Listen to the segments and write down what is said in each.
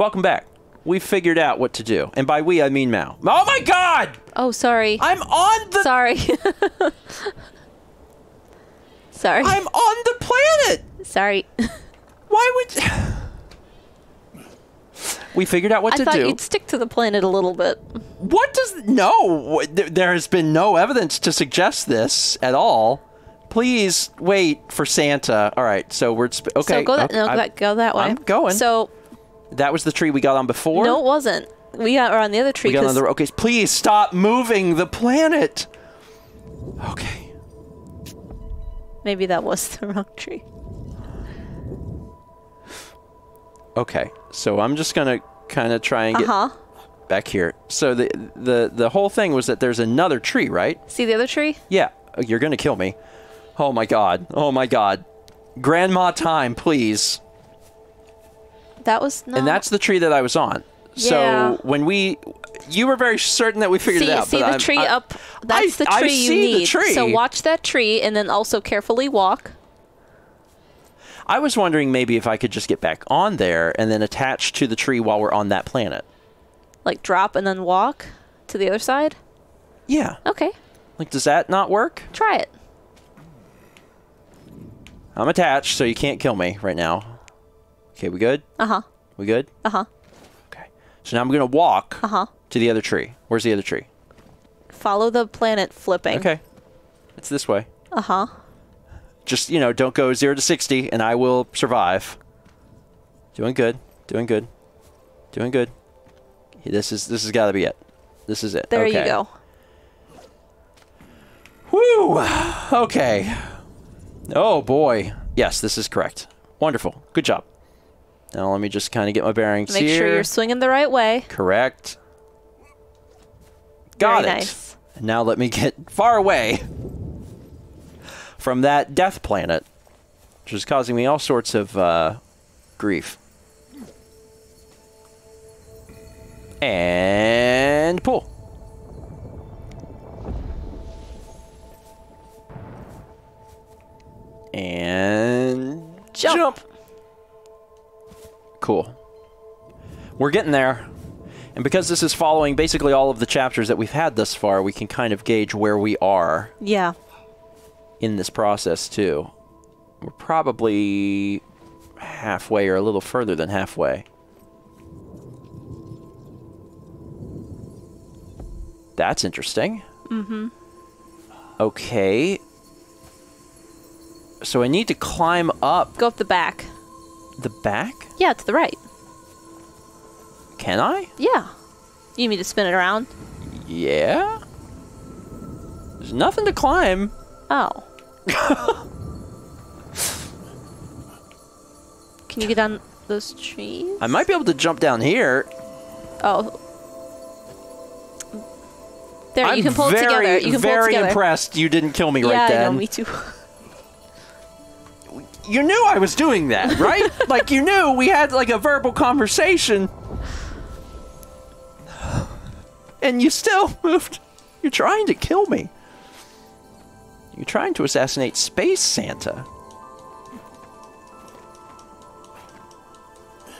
Welcome back. We figured out what to do. And by we, I mean Mal. Oh my god! Oh, sorry. I'm on the... Sorry. Sorry. I'm on the planet! Sorry. Why would... We figured out what to do. I thought you'd stick to the planet a little bit. What does... No! There has been no evidence to suggest this at all. Please wait for Santa. All right, so we're... Okay. So go that, okay, no, go that way. I'm going. So... That was the tree we got on before? No, it wasn't. We are on the other tree. We got on the, okay, please stop moving the planet. Okay. Maybe that was the wrong tree. Okay, so I'm just going to kind of try and get back here. So the whole thing was that there's another tree, right? See the other tree? Yeah. You're going to kill me. Oh, my God. Oh, my God. Grandma time, please. That was not... And that's the tree that I was on. Yeah. So when we... You were very certain that we figured it out. See the tree up? That's the tree you need. So watch that tree and then also carefully walk. I was wondering maybe if I could just get back on there and then attach to the tree while we're on that planet. Like drop and then walk to the other side? Yeah. Okay. Like, does that not work? Try it. I'm attached, so you can't kill me right now. Okay, we good? Uh-huh. We good? Uh-huh. Okay. So now I'm going to walk to the other tree. Where's the other tree? Follow the planet flipping. Okay. It's this way. Uh-huh. Just, you know, don't go 0 to 60 and I will survive. Doing good. Doing good. Doing good. This has got to be it. This is it. There you go. Woo! Okay. Oh, boy. Yes, this is correct. Wonderful. Good job. Now let me just kind of get my bearings here. Make sure you're swinging the right way. Correct. Got it. Very nice. And now let me get far away from that death planet, which is causing me all sorts of grief. And pull. And jump. Cool. We're getting there. And because this is following basically all of the chapters that we've had thus far, we can kind of gauge where we are. Yeah. In this process, too. We're probably halfway or a little further than halfway. That's interesting. Mm-hmm. Okay. So I need to climb up. Go up the back. The back? Yeah, to the right. Can I? Yeah. You need to spin it around? Yeah? There's nothing to climb. Oh. Can you get on those trees? I might be able to jump down here. Oh. There, you can pull it together. You can pull it together. I'm very impressed you didn't kill me right then. Yeah, I know, me too. You knew I was doing that, right? Like, you knew we had, like, a verbal conversation. And you still moved. You're trying to kill me. You're trying to assassinate Space Santa.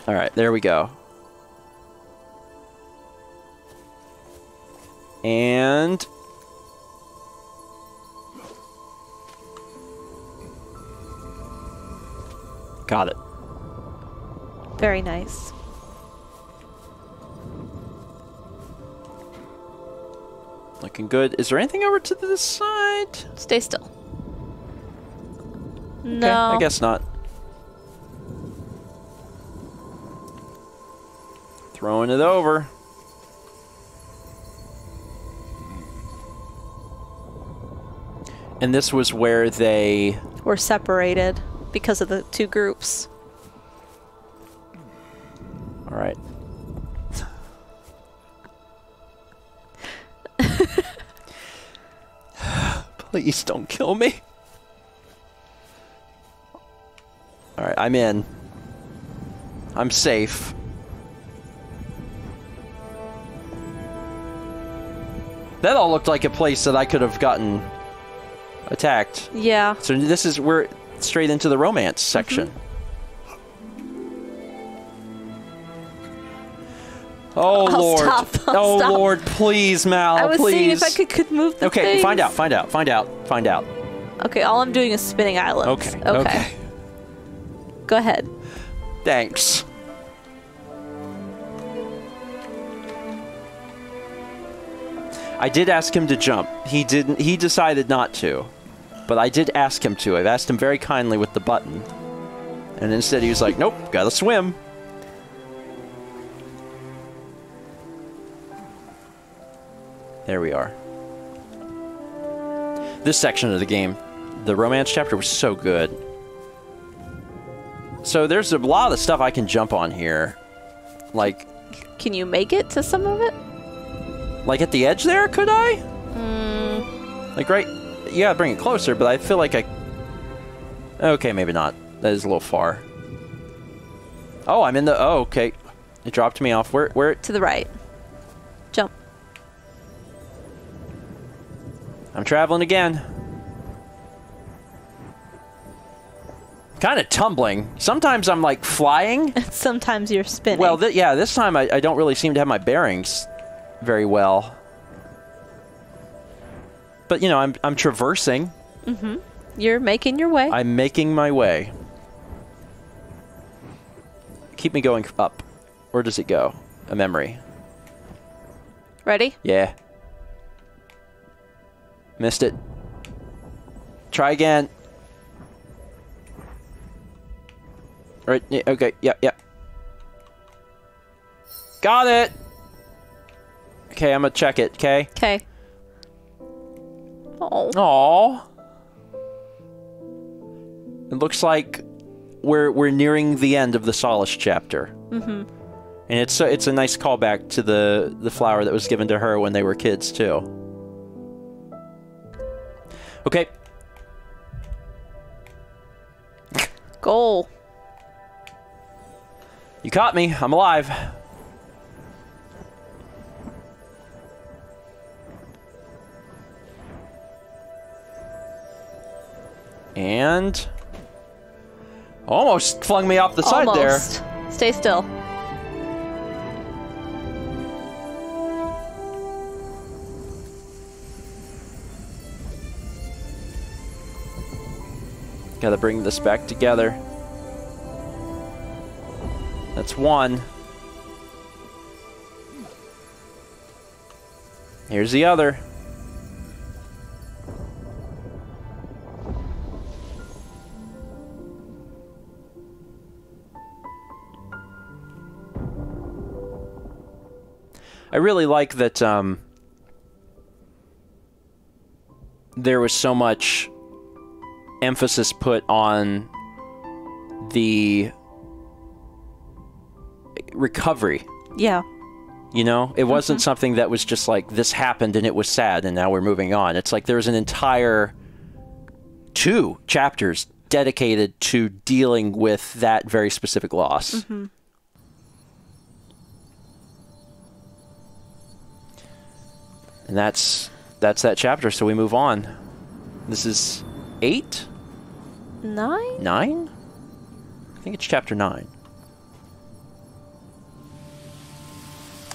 All right, there we go. And... Got it. Very nice. Looking good. Is there anything over to this side? Stay still. Okay, no. I guess not. Throwing it over. And this was where they... were separated. Because of the two groups. All right. Please don't kill me. All right, I'm in. I'm safe. That all looked like a place that I could have gotten attacked. Yeah. So this is where... straight into the romance section. Oh, I'll Lord. Stop. Oh, stop. Lord, please, Mal, please. I was seeing if I could move the things. Okay, find out. Okay, all I'm doing is spinning islands. Okay. Go ahead. Thanks. I did ask him to jump. He didn't. He decided not to. But I did ask him to. I've asked him very kindly with the button. And instead he was like, nope, gotta swim. There we are. This section of the game, the romance chapter, was so good. So there's a lot of stuff I can jump on here. Like... Can you make it to some of it? Like at the edge there, could I? Mm. Like right... Yeah, bring it closer, but I feel like I... Okay, maybe not. That is a little far. Oh, I'm in the... Oh, okay. It dropped me off. Where... To the right. Jump. I'm traveling again. Kind of tumbling. Sometimes I'm like flying. Sometimes you're spinning. Well, yeah, this time I don't really seem to have my bearings very well. But you know, I'm traversing. Mm-hmm. You're making your way. I'm making my way. Keep me going up. Where does it go? A memory. Ready? Yeah. Missed it. Try again. Right, okay, yep. Got it! Okay, I'm gonna check it, okay? Okay. Oh. Aww. It looks like we're nearing the end of the Solace chapter. Mm-hmm. And it's a nice callback to the flower that was given to her when they were kids, too. Okay. Goal. You caught me. I'm alive. And... Almost flung me off the side there. Stay still. Gotta bring this back together. That's one. Here's the other. I really like that there was so much emphasis put on the recovery. Yeah. You know, it wasn't something that was just like, this happened and it was sad and now we're moving on. It's like there was an entire 2 chapters dedicated to dealing with that very specific loss. Mm-hmm. And that's that chapter, so we move on. This is 8? 9? 9? I think it's chapter 9.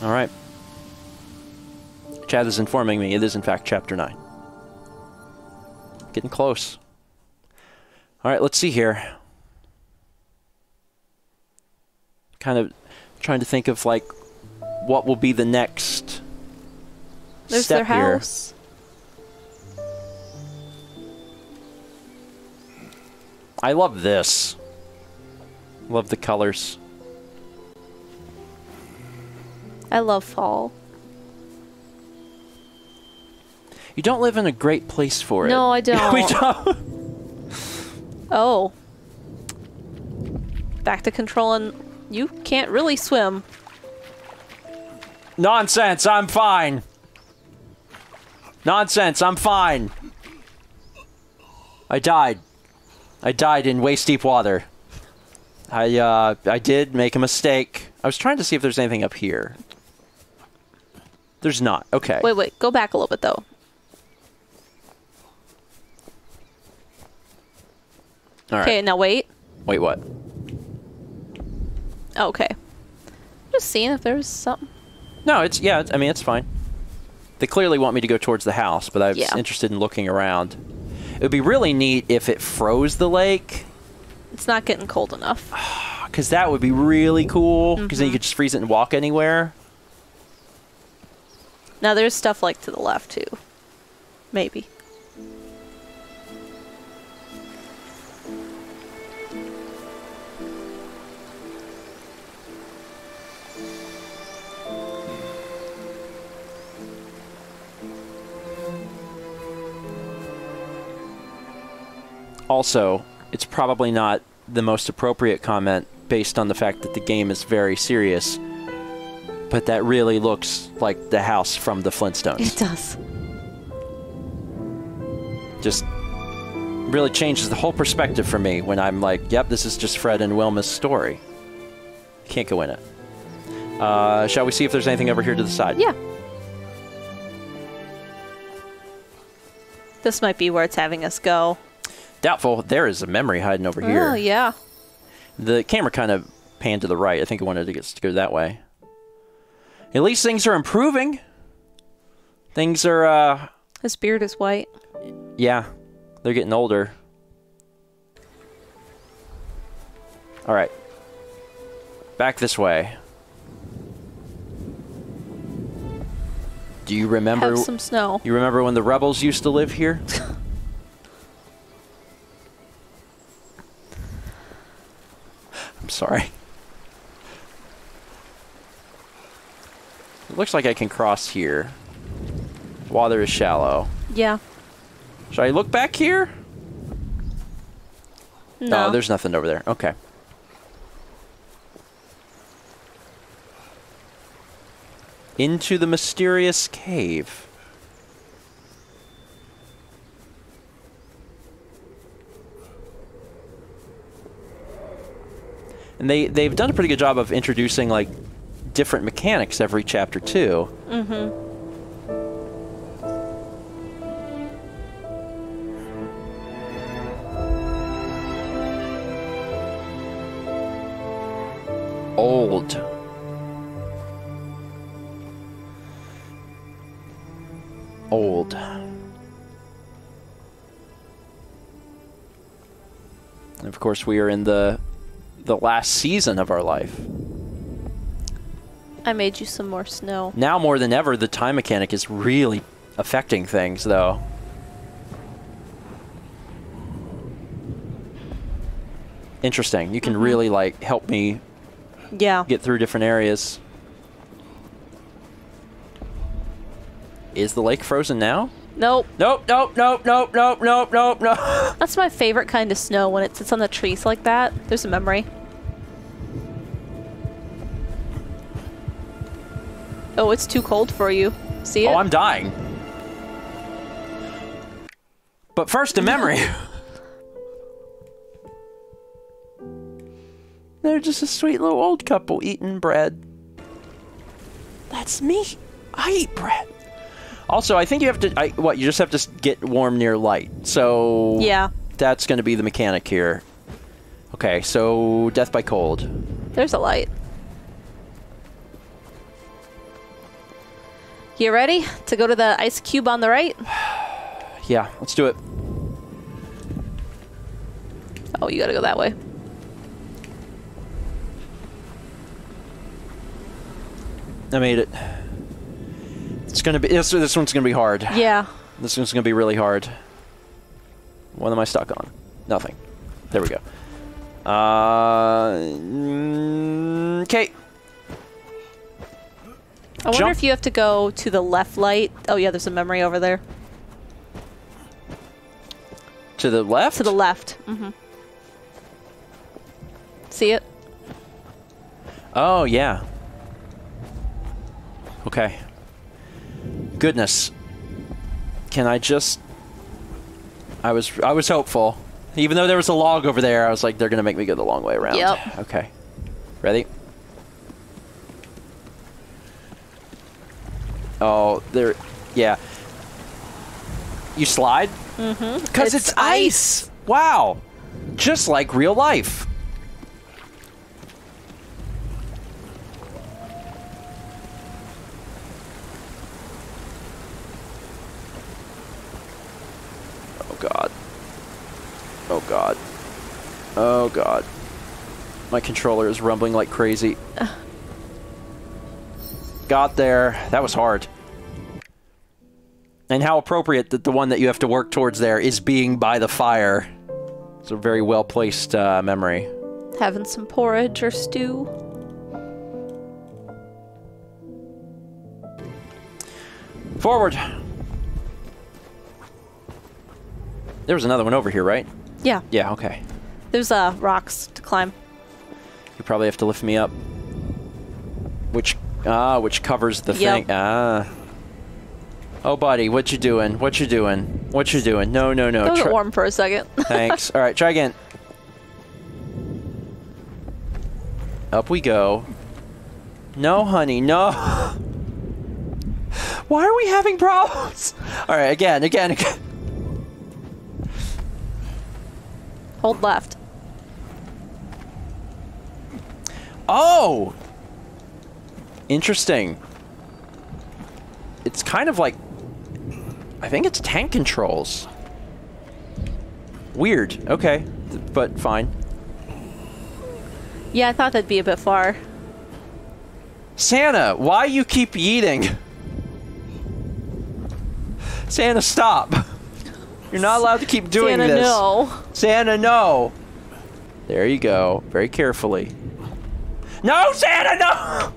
Alright. Chad is informing me it is in fact chapter 9. Getting close. Alright, let's see here. Kind of trying to think of like what will be the next... There's their house. Here. I love this. Love the colors. I love fall. You don't live in a great place for it. No, I don't. We don't. Oh. Back to controlling. You can't really swim. Nonsense, I'm fine. Nonsense, I'm fine. I died. I died in waist-deep water. I did make a mistake. I was trying to see if there's anything up here. There's not. Okay. Wait. Go back a little bit, though. All right. Okay, now wait. Wait, what? Okay. Just seeing if there's something. No, it's, yeah, I mean, it's fine. They clearly want me to go towards the house, but I was interested in looking around. It would be really neat if it froze the lake. It's not getting cold enough. Because that would be really cool, because then you could just freeze it and walk anywhere. Now there's stuff like to the left, too. Maybe. Also, it's probably not the most appropriate comment based on the fact that the game is very serious, but that really looks like the house from the Flintstones. It does. Just really changes the whole perspective for me when I'm like, yep, this is just Fred and Wilma's story. Can't go in it. Shall we see if there's anything over here to the side? Yeah. This might be where it's having us go. Doubtful. There is a memory hiding over here. Oh, yeah. The camera kind of panned to the right. I think it wanted to go that way. At least things are improving. Things are, His beard is white. Yeah. They're getting older. All right. Back this way. Do you remember... Have some snow. You remember when the rebels used to live here? I'm sorry. It looks like I can cross here. Water is shallow. Yeah. Should I look back here? No. Oh, there's nothing over there. Okay. Into the mysterious cave. And they've done a pretty good job of introducing, like, different mechanics every chapter, too. Mm-hmm. Old. Old. And of course, we are in the last season of our life. I made you some more snow. Now more than ever, the time mechanic is really affecting things, though. Interesting. You can really, like, help me get through different areas. Is the lake frozen now? Nope. Nope, nope, nope, nope, nope, nope, nope, nope. That's my favorite kind of snow, when it sits on the trees like that. There's a memory. Oh, it's too cold for you. See it? Oh, I'm dying. But first, a memory. They're just a sweet little old couple eating bread. That's me. I eat bread. Also, I think you have to... what, you just have to get warm near light. So... Yeah. That's going to be the mechanic here. Okay, so... Death by cold. There's a light. You ready to go to the ice cube on the right? Yeah, let's do it. Oh, you gotta go that way. I made it. It's gonna be... This one's gonna be hard. Yeah. This one's gonna be really hard. What am I stuck on? Nothing. There we go. Okay. I wonder if you have to go to the left light. Oh yeah, there's a memory over there. To the left? To the left. Mm-hmm. See it? Oh yeah. Okay. Goodness. Can I just... I was hopeful. Even though there was a log over there, I was like, they're going to make me go the long way around. Yep. Okay. Ready? Oh, there... Yeah. You slide? Mm-hmm. Because it's ice! Wow! Just like real life. God. My controller is rumbling like crazy. Got there. That was hard. And how appropriate that the one that you have to work towards there is being by the fire. It's a very well-placed memory. Having some porridge or stew. Forward! There was another one over here, right? Yeah. Yeah, okay. There's rocks to climb. You probably have to lift me up. Which covers the thing. Ah. Oh, buddy, what you doing? What you doing? What you doing? No, no, no. That was warm for a second. Thanks. All right, try again. Up we go. No, honey, no. Why are we having problems? All right, again. Hold left. Oh! Interesting. It's kind of like... I think it's tank controls. Weird. Okay. But fine. Yeah, I thought that'd be a bit far. Santa, why you keep yeeting? Santa, stop. You're not allowed to keep doing Santa, this. Santa, no. Santa, no. There you go. Very carefully. No, Santa, no!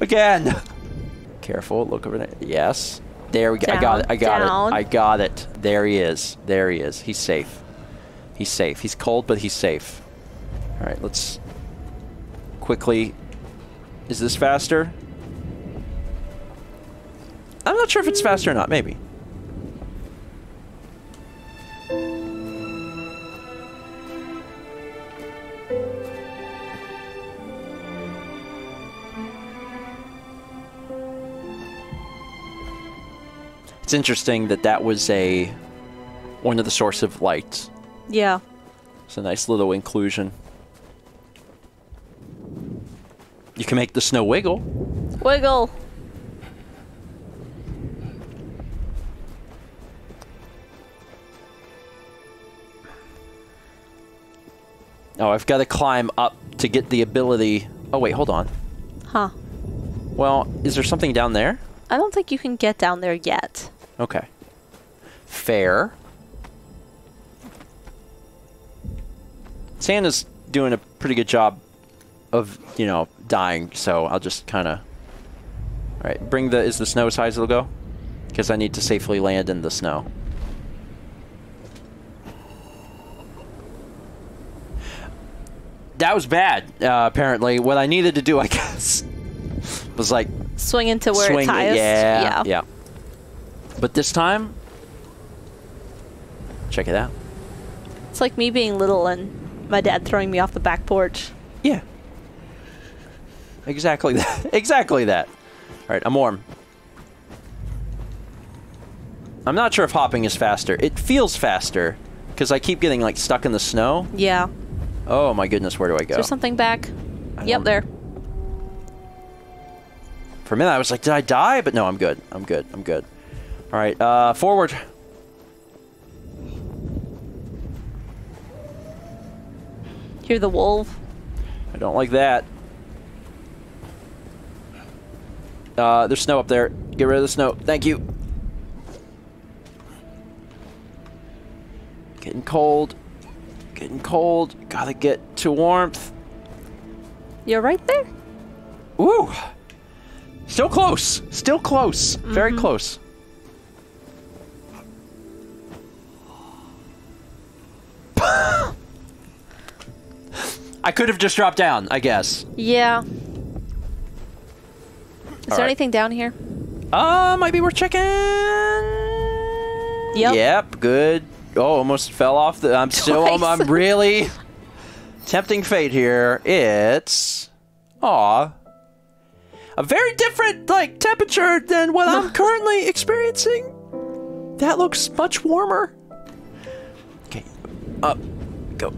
Again. Careful, look over there. Yes. There we go. Down, I got it. There he is. He's safe. He's cold, but he's safe. All right, let's quickly. Is this faster? I'm not sure if it's faster or not. Maybe. It's interesting that that was one of the source of light. Yeah. It's a nice little inclusion. You can make the snow wiggle. Wiggle. Oh, I've got to climb up to get the ability. Oh, wait, hold on. Huh. Well, is there something down there? I don't think you can get down there yet. Okay. Fair. Santa's doing a pretty good job of, you know, dying, so I'll just kind of... All right, bring the... Is the snow as high as it'll go? Because I need to safely land in the snow. That was bad, apparently. What I needed to do, I guess, was like... Swing into where it's highest. Yeah. But this time, check it out. It's like me being little and my dad throwing me off the back porch. Yeah. Exactly that. All right, I'm warm. I'm not sure if hopping is faster. It feels faster because I keep getting like stuck in the snow. Yeah. Oh my goodness, where do I go? Is there something back? Yep, there. For a minute, I was like, did I die? But no, I'm good. I'm good. All right, forward. You're the wolf. I don't like that. There's snow up there. Get rid of the snow. Thank you. Getting cold. Gotta get to warmth. You're right there. Woo! Still close! Very close. I could have just dropped down, I guess. Yeah. Is there anything down here? Might be worth checking. Yep. Good. Oh, almost fell off the... I'm still... I'm really... tempting fate here. It's... Aw. A very different, like, temperature than what I'm currently experiencing. That looks much warmer. Okay, up, go.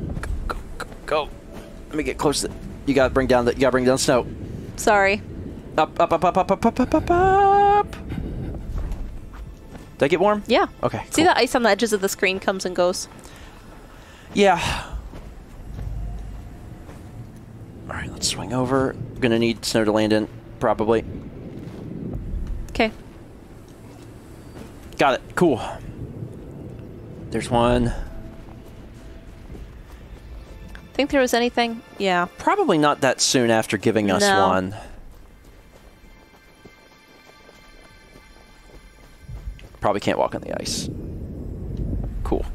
Let me get close to it. You gotta bring down snow. Sorry. Up. Did I get warm? Yeah. Okay. See cool. The ice on the edges of the screen comes and goes. Yeah. All right, let's swing over. We're going to need snow to land in, probably. Okay. Got it. Cool. There's one. Think there was anything? Yeah. Probably not that soon after giving us one. Probably can't walk on the ice. Cool.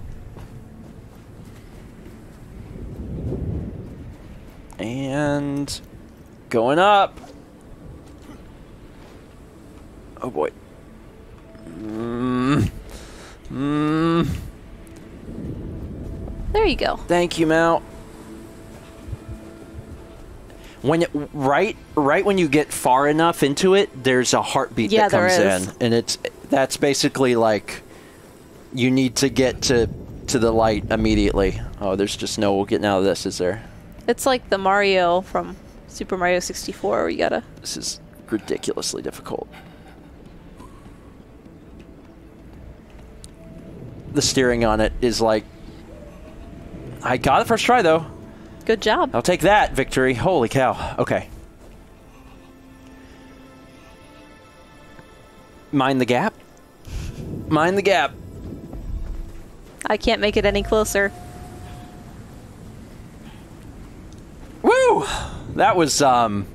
And going up. Oh boy. There you go. Thank you, Mal. When it, right when you get far enough into it, there's a heartbeat that comes in, and that's basically like you need to get to the light immediately. Oh, there's just no getting out of this, is there? It's like the Mario from Super Mario 64, where you gotta. This is ridiculously difficult. The steering on it is like. I got it first try though. Good job. I'll take that victory. Holy cow. Okay. Mind the gap. Mind the gap. I can't make it any closer. Woo! That was a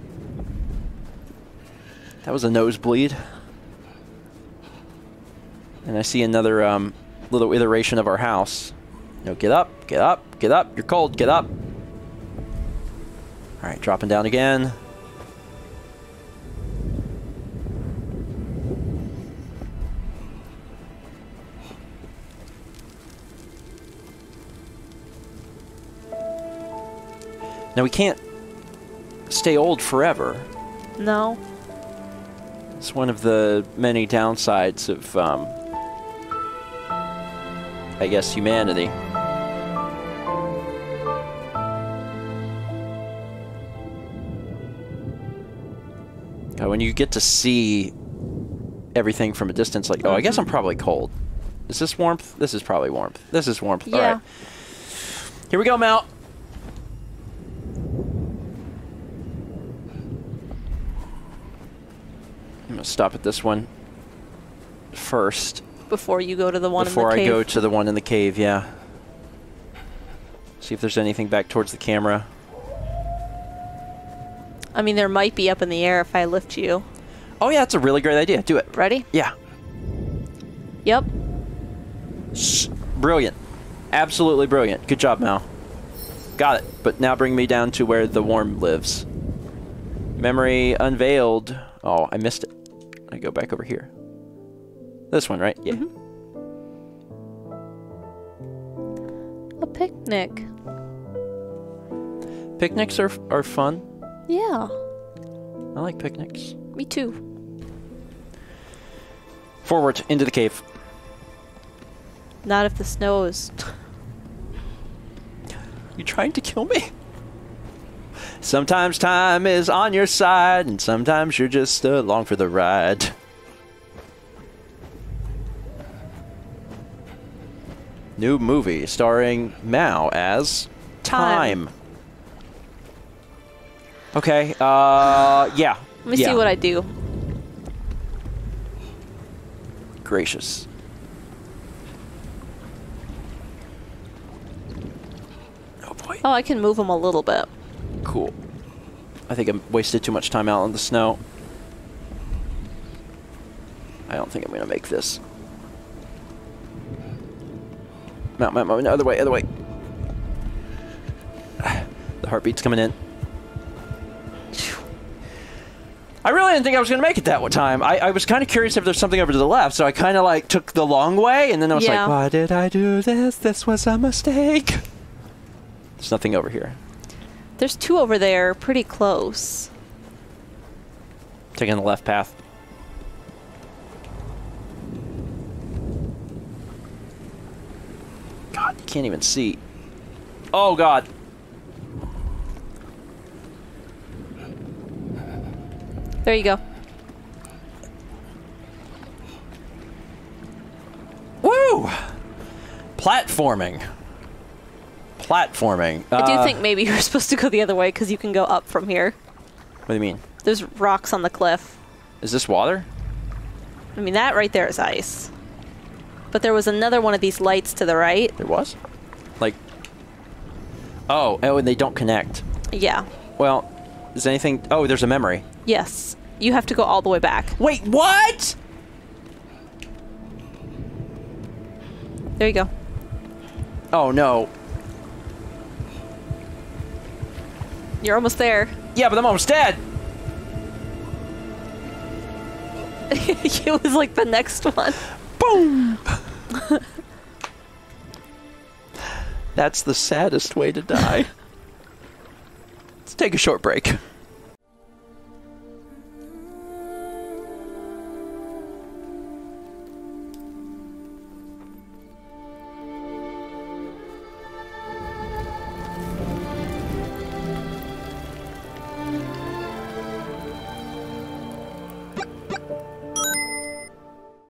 nosebleed. And I see another little iteration of our house. No, get up, get up, get up. You're cold. Get up. All right, dropping down again. Now we can't stay old forever. No. It's one of the many downsides of, I guess, humanity. When you get to see everything from a distance, like, oh, I guess I'm probably cold. Is this warmth? This is probably warmth. This is warmth. Yeah. All right. Here we go, Mal. I'm going to stop at this one first. Before you go to the one in the cave? Before I go to the one in the cave, yeah. See if there's anything back towards the camera. I mean, there might be up in the air if I lift you. Oh, yeah, that's a really great idea. Do it. Ready? Yeah. Yep. Brilliant. Absolutely brilliant. Good job, Mal. Got it. But now bring me down to where the worm lives. Memory unveiled. Oh, I missed it. I go back over here. This one, right? Yeah. Mm-hmm. A picnic. Picnics are fun. Yeah. I like picnics. Me too. Forward, into the cave. Not if the snow is... You trying to kill me? Sometimes time is on your side, and sometimes you're just along for the ride. New movie starring Mal as... Time. Okay, yeah. Let me see what I do. Gracious. Oh, boy. Oh, I can move him a little bit. Cool. I think I wasted too much time out in the snow. I don't think I'm going to make this. Mount, mount, mount. No, other way, other way. The heartbeat's coming in. I really didn't think I was going to make it that one time. I was kind of curious if there's something over to the left, so I kind of like took the long way, and then I was like, why did I do this? This was a mistake. There's nothing over here. There's two over there, pretty close. Taking the left path. God, you can't even see. Oh, God. There you go. Woo! Platforming. Platforming. I do think maybe you're supposed to go the other way because you can go up from here. What do you mean? There's rocks on the cliff. Is this water? I mean, that right there is ice. But there was another one of these lights to the right. There was? Like... Oh, and they don't connect. Yeah. Well, is anything... Oh, there's a memory. Yes. You have to go all the way back. Wait, what?! There you go. Oh, no. You're almost there. Yeah, but I'm almost dead! It was like the next one. Boom! That's the saddest way to die. Let's take a short break.